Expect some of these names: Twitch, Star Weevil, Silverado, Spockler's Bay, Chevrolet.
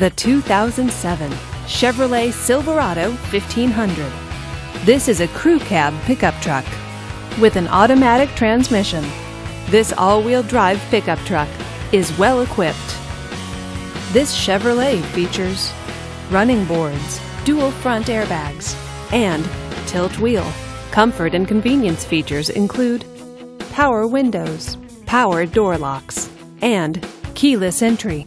The 2007 Chevrolet Silverado 1500. This is a crew cab pickup truck with an automatic transmission. This all-wheel drive pickup truck is well equipped. This Chevrolet features running boards, dual front airbags, and tilt wheel. Comfort and convenience features include power windows, power door locks, and keyless entry.